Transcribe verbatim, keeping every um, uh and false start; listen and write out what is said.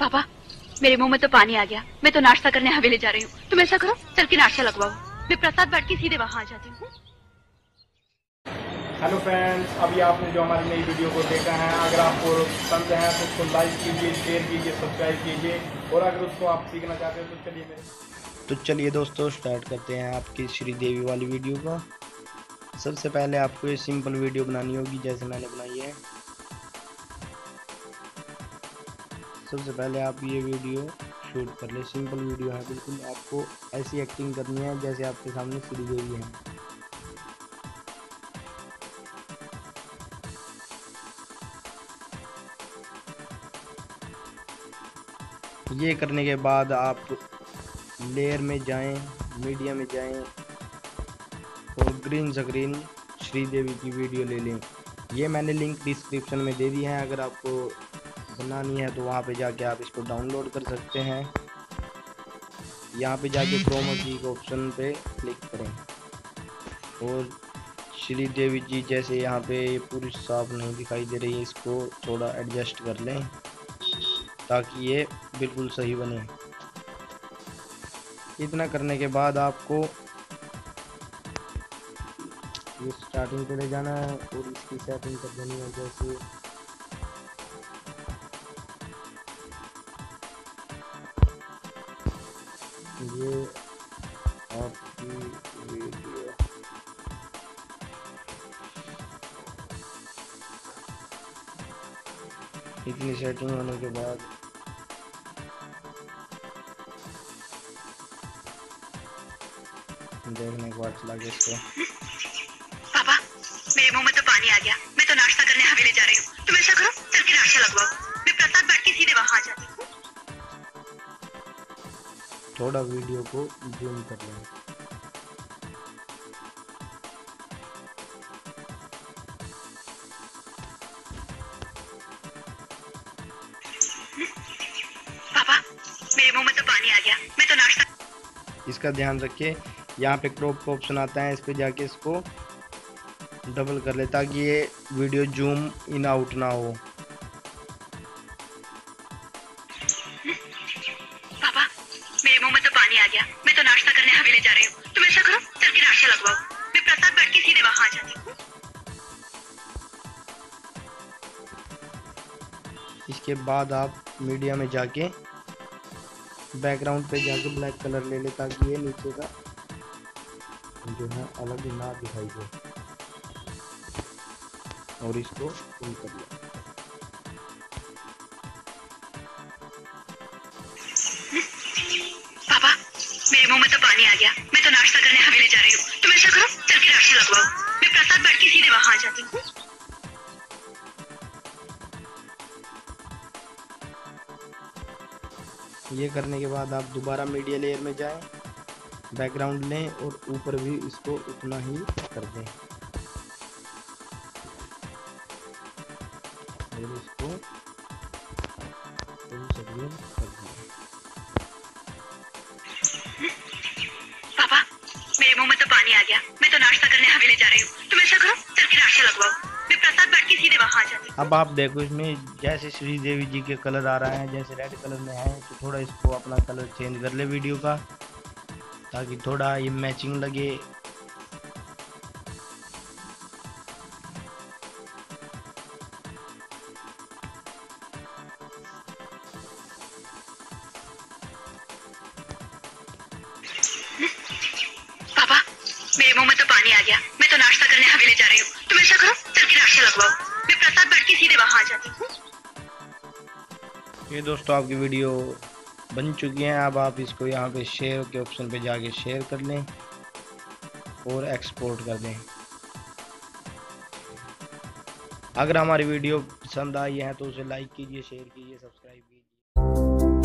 पापा मेरे मुंह में तो पानी आ गया, मैं तो नाश्ता करने हवेली जा रही हूँ। तुम ऐसा करो चल के नाश्ता लगवाओ, मैं प्रसाद बांट के सीधे वहाँ आ जाती हूँ। हेलो फ्रेंड्स, अभी आपने जो हमारी नई वीडियो को देखा है, अगर आपको पसंद है तो उसको लाइक कीजिए, शेयर कीजिए, सब्सक्राइब कीजिए और अगर उसको आप सीखना चाहते हो तो चलिए मेरे तो चलिए दोस्तों स्टार्ट करते हैं आपकी श्रीदेवी वाली वीडियो का। सबसे पहले आपको ये सिंपल वीडियो बनानी होगी जैसे मैंने बनाई है। सबसे पहले आप ये वीडियो शूट कर ले, सिंपल वीडियो है बिल्कुल। आपको ऐसी एक्टिंग करनी है जैसे आपके सामने श्रीदेवी है। ये करने के बाद आप लेयर में जाएं, मीडिया में जाएं और ग्रीन स्क्रीन श्रीदेवी की वीडियो ले लें। ये मैंने लिंक डिस्क्रिप्शन में दे दी है, अगर आपको बनानी है तो वहाँ पे जाके आप इसको डाउनलोड कर सकते हैं। यहाँ पे जाके क्रोमा की ऑप्शन पे क्लिक करें और श्रीदेवी जी जैसे यहाँ पे पूरी साफ नहीं दिखाई दे रही है, इसको थोड़ा एडजस्ट कर लें ताकि ये बिल्कुल सही बने। इतना करने के बाद आपको ये स्टार्टिंग पे ले जाना है और इसकी सेटिंग कर देनी है। जैसे ये आपकी वीडियो इतनी सेटिंग होने के बाद देखने के बाद चला गया इसको। पापा मेरे मुंह में तो पानी आ गया, मैं तो नाश्ता करने हवेली जा रही हूँ। तुम ऐसा करो चल के नाश्ता लगवाओ, मैं प्रसाद बांट के सीधे वहाँ आ जाती हूँ। थोड़ा वीडियो को जूम कर लें। पापा मेरे मुंह में तो पानी आ गया, मैं तो नाश्ता। इसका ध्यान रखिए, यहाँ पे क्रॉप का ऑप्शन आता है, इस पे जाके इसको डबल कर लें ताकि ये वीडियो जूम इन आउट ना हो। मैं तो नाश्ता करने हवेली जा रही हूँ, तुम ऐसा करो चल के नाश्ता लगवाओ, मैं प्रसाद बांट के सीधे वहाँ आ जाती हूँ। इसके बाद आप मीडिया में जाके बैकग्राउंड पे जाके ब्लैक कलर ले ले ताकि ये नीचे का जो है अलग ना दिखाई दे और इसको फुल कर ले। मेरे मुंह में तो पानी आ गया, मैं तो नाश्ता करने हवेली जा रही हूँ। तुम ऐसा करो चल के नाश्ता लगवाओ, मैं प्रसाद बांट के सीधे वहाँ आ जाती हूँ। ये करने के बाद आप दोबारा मीडिया लेयर में जाएं, बैकग्राउंड लें और ऊपर भी इसको उतना ही कर दें और इसको तुम सभी कर दें। पापा मेरे मुंह में तो पानी आ गया, मैं तो नाश्ता करने हवेली जा रही हूँ। तुम ऐसा करो चल के नाश्ता लगवाओ, मैं प्रसाद बांट के सीधे वहाँ आ जाती हूँ। अब आप देखो इसमें जैसे श्रीदेवी जी के कलर आ रहा है, जैसे रेड कलर में है तो थोड़ा इसको अपना कलर चेंज कर ले वीडियो का ताकि थोड़ा ये मैचिंग लगे। मेरे मुंह में तो पानी आ गया, मैं तो नाश्ता करने हवेली जा रही हूँ। तुम ऐसा करो चल के नाश्ता लगवाओ, मैं प्रसाद बांट के सीधे वहाँ आ जाती हूँ। ये दोस्तों आपकी वीडियो बन चुकी है, अब आप इसको यहाँ पे शेयर के ऑप्शन पे जाके शेयर कर लें और एक्सपोर्ट कर दें। अगर हमारी वीडियो पसंद आई है तो उसे लाइक कीजिए, शेयर कीजिए, सब्सक्राइब कीजिए।